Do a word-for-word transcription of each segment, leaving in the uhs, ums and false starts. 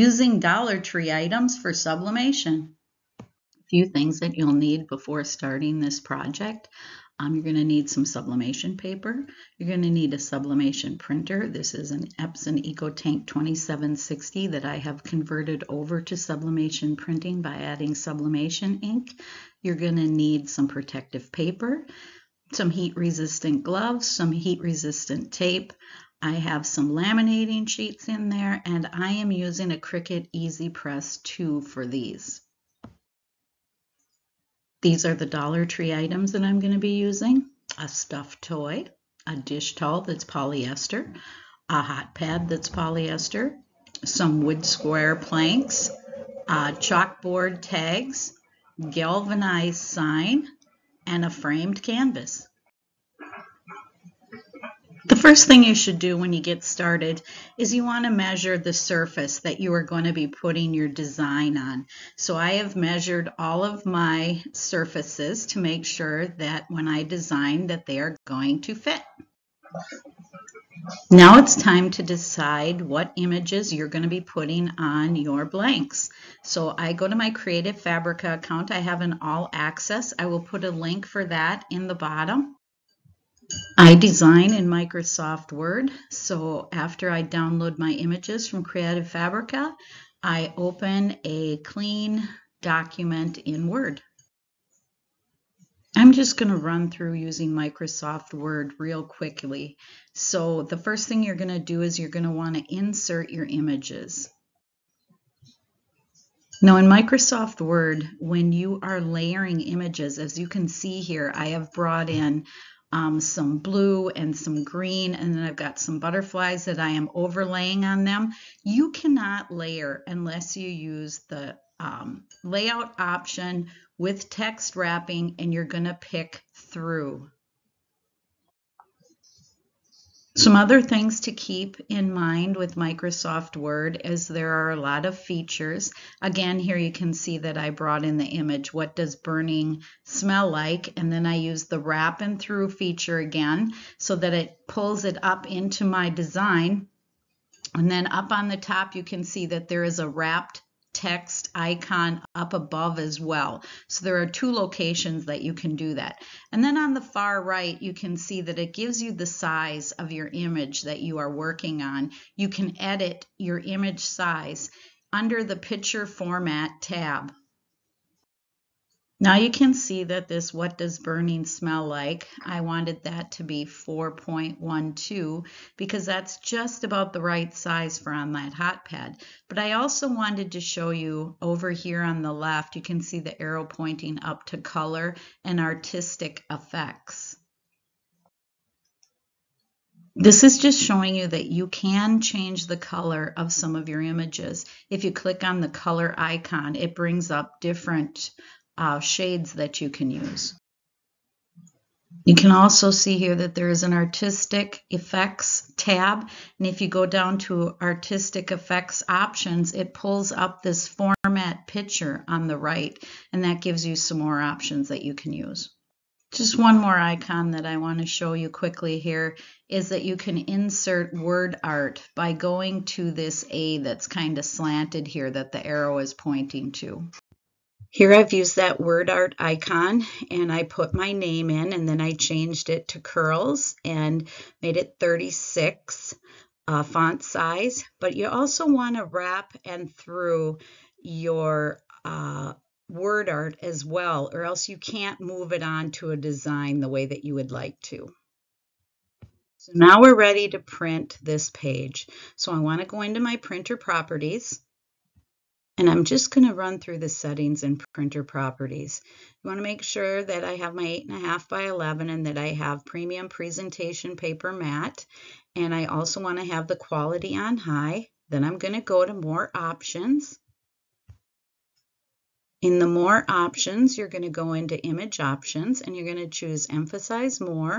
using Dollar Tree items for sublimation. A few things that you'll need before starting this project. Um, you're going to need some sublimation paper. You're going to need a sublimation printer. This is an Epson EcoTank twenty-seven sixty that I have converted over to sublimation printing by adding sublimation ink. You're going to need some protective paper, some heat-resistant gloves, some heat-resistant tape. I have some laminating sheets in there, and I am using a Cricut EasyPress two for these. These are the Dollar Tree items that I'm going to be using. A stuffed toy, a dish towel that's polyester, a hot pad that's polyester, some wood square planks, uh, chalkboard tags, galvanized sign, and a framed canvas. The first thing you should do when you get started is you want to measure the surface that you are going to be putting your design on. So I have measured all of my surfaces to make sure that when I design that they are going to fit. Now it's time to decide what images you're going to be putting on your blanks. So I go to my Creative Fabrica account. I have an all access. I will put a link for that in the bottom. I design in Microsoft Word, so after I download my images from Creative Fabrica, I open a clean document in Word. I'm just going to run through using Microsoft Word real quickly. So the first thing you're going to do is you're going to want to insert your images. Now in Microsoft Word, when you are layering images, as you can see here, I have brought in Um, some blue and some green, and then I've got some butterflies that I am overlaying on them. You cannot layer unless you use the um, layout option with text wrapping, and you're going to pick through. Some other things to keep in mind with Microsoft Word is there are a lot of features. Again, here you can see that I brought in the image, what does burning smell like? And then I use the wrap and through feature again so that it pulls it up into my design. And then up on the top, you can see that there is a wrapped text icon up above as well. So there are two locations that you can do that. And then on the far right, you can see that it gives you the size of your image that you are working on. You can edit your image size under the picture format tab. Now you can see that this, what does burning smell like? I wanted that to be four point one two because that's just about the right size for on that hot pad. But I also wanted to show you over here on the left, you can see the arrow pointing up to color and artistic effects. This is just showing you that you can change the color of some of your images. If you click on the color icon, it brings up different Uh, shades that you can use. You can also see here that there is an artistic effects tab, and if you go down to artistic effects options, it pulls up this format picture on the right, and that gives you some more options that you can use. Just one more icon that I want to show you quickly here is that you can insert word art by going to this A that's kind of slanted here that the arrow is pointing to. Here I've used that word art icon, and I put my name in, and then I changed it to curls and made it thirty-six uh, font size. But you also want to wrap and through your uh, word art as well, or else you can't move it on to a design the way that you would like to. So now we're ready to print this page. So I want to go into my printer properties. And I'm just going to run through the settings in printer properties. You want to make sure that I have my eight and a half by eleven and that I have premium presentation paper matte. And I also want to have the quality on high. Then I'm going to go to more options. In the more options, you're going to go into image options and you're going to choose emphasize more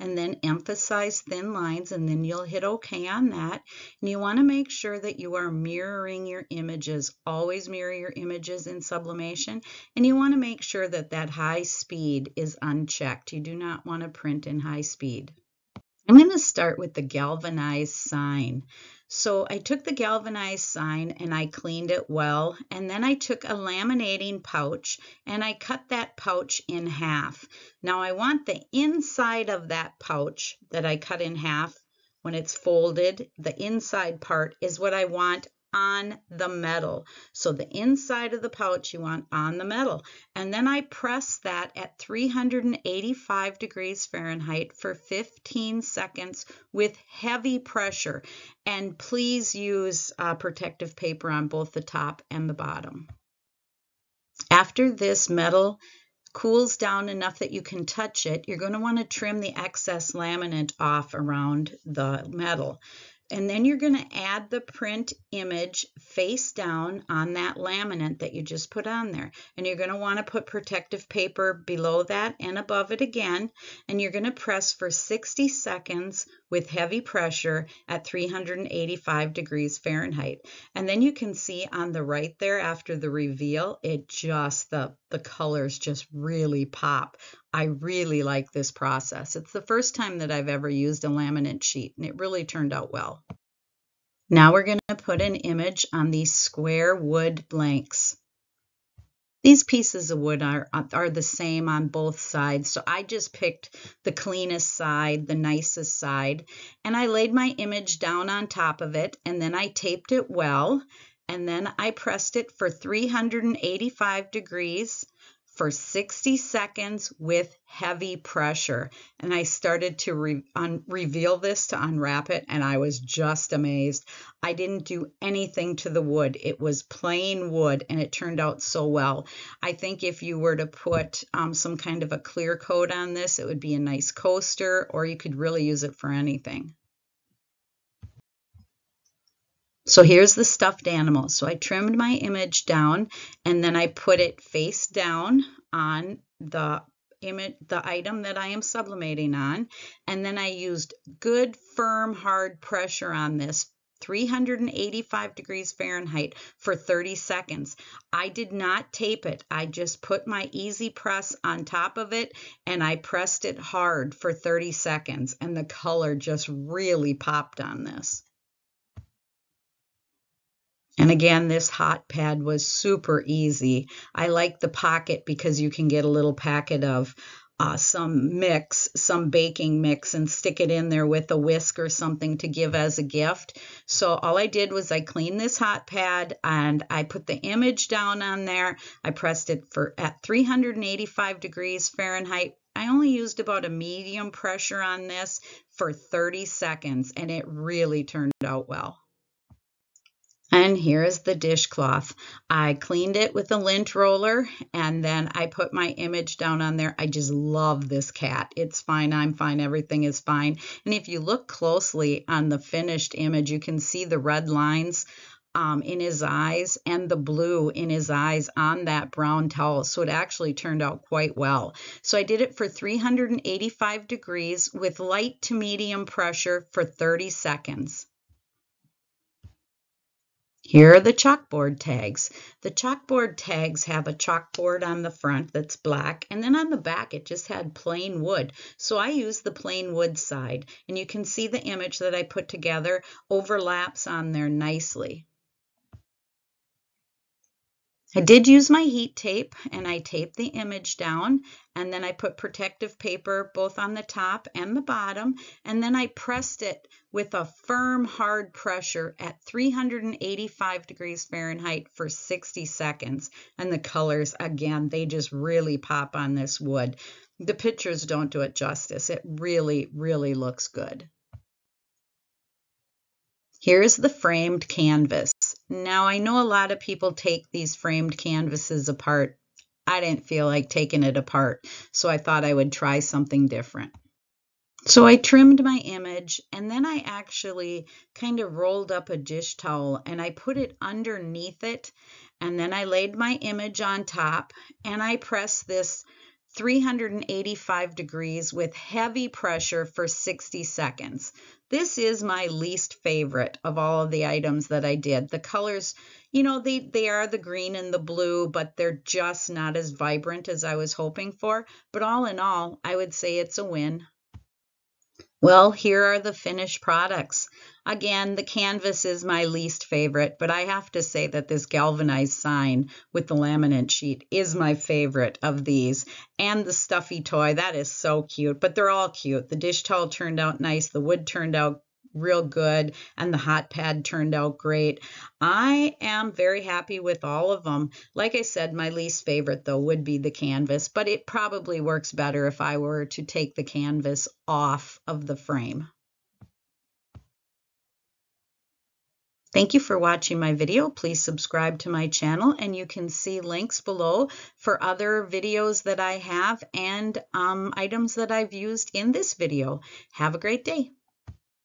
and then emphasize thin lines, and then you'll hit OK on that. And you want to make sure that you are mirroring your images. Always mirror your images in sublimation, and you want to make sure that that high speed is unchecked. You do not want to print in high speed. I'm going to start with the galvanized sign. So I took the galvanized sign and I cleaned it well, and then I took a laminating pouch and I cut that pouch in half. Now I want the inside of that pouch that I cut in half, when it's folded, the inside part is what I want on the metal. So the inside of the pouch you want on the metal. And then I press that at three hundred eighty-five degrees Fahrenheit for fifteen seconds with heavy pressure. And please use uh, protective paper on both the top and the bottom. After this metal cools down enough that you can touch it, you're going to want to trim the excess laminate off around the metal. And then you're going to add the print image face down on that laminate that you just put on there. And you're going to want to put protective paper below that and above it again. And you're going to press for sixty seconds with heavy pressure at three hundred eighty-five degrees Fahrenheit. And then you can see on the right there after the reveal, it just, the, the colors just really pop. I really like this process. It's the first time that I've ever used a laminate sheet, and it really turned out well. Now we're going to put an image on these square wood blanks. These pieces of wood are, are the same on both sides, so I just picked the cleanest side, the nicest side, and I laid my image down on top of it, and then I taped it well, and then I pressed it for three hundred eighty-five degrees for sixty seconds with heavy pressure. And I started to re un reveal this, to unwrap it, and I was just amazed. I didn't do anything to the wood. It was plain wood, and it turned out so well. I think if you were to put um, some kind of a clear coat on this, it would be a nice coaster, or you could really use it for anything. So here's the stuffed animal. So I trimmed my image down, and then I put it face down on the image, the item that I am sublimating on, and then I used good, firm, hard pressure on this, three hundred eighty-five degrees Fahrenheit for thirty seconds. I did not tape it. I just put my easy press on top of it, and I pressed it hard for thirty seconds, and the color just really popped on this. And again, this hot pad was super easy. I like the pocket because you can get a little packet of uh, some mix, some baking mix, and stick it in there with a whisk or something to give as a gift. So all I did was I cleaned this hot pad, and I put the image down on there. I pressed it for at three hundred eighty-five degrees Fahrenheit. I only used about a medium pressure on this for thirty seconds, and it really turned out well. And here is the dishcloth. I cleaned it with a lint roller, and then I put my image down on there. I just love this cat. It's fine, I'm fine, everything is fine. And if you look closely on the finished image, you can see the red lines um, in his eyes and the blue in his eyes on that brown towel. So it actually turned out quite well. So I did it for three hundred eighty-five degrees with light to medium pressure for thirty seconds. Here are the chalkboard tags. The chalkboard tags have a chalkboard on the front that's black, and then on the back it just had plain wood. So I used the plain wood side, and you can see the image that I put together overlaps on there nicely. I did use my heat tape, and I taped the image down, and then I put protective paper both on the top and the bottom, and then I pressed it with a firm, hard pressure at three hundred eighty-five degrees Fahrenheit for sixty seconds. And the colors, again, they just really pop on this wood. The pictures don't do it justice. It really, really looks good. Here's the framed canvas. Now, I know a lot of people take these framed canvases apart. I didn't feel like taking it apart, so I thought I would try something different. So I trimmed my image, and then I actually kind of rolled up a dish towel, and I put it underneath it, and then I laid my image on top, and I pressed this three hundred eighty-five degrees with heavy pressure for sixty seconds. This is my least favorite of all of the items that I did. The colors, you know, they, they are the green and the blue, but they're just not as vibrant as I was hoping for. But all in all, I would say it's a win. Well, here are the finished products. Again, the canvas is my least favorite, but I have to say that this galvanized sign with the laminate sheet is my favorite of these. And the stuffy toy, that is so cute, but they're all cute. The dish towel turned out nice, the wood turned out real good, and the hot pad turned out great. I am very happy with all of them. Like I said, my least favorite though would be the canvas, but it probably works better if I were to take the canvas off of the frame. Thank you for watching my video. Please subscribe to my channel, and you can see links below for other videos that I have and um, items that I've used in this video. Have a great day.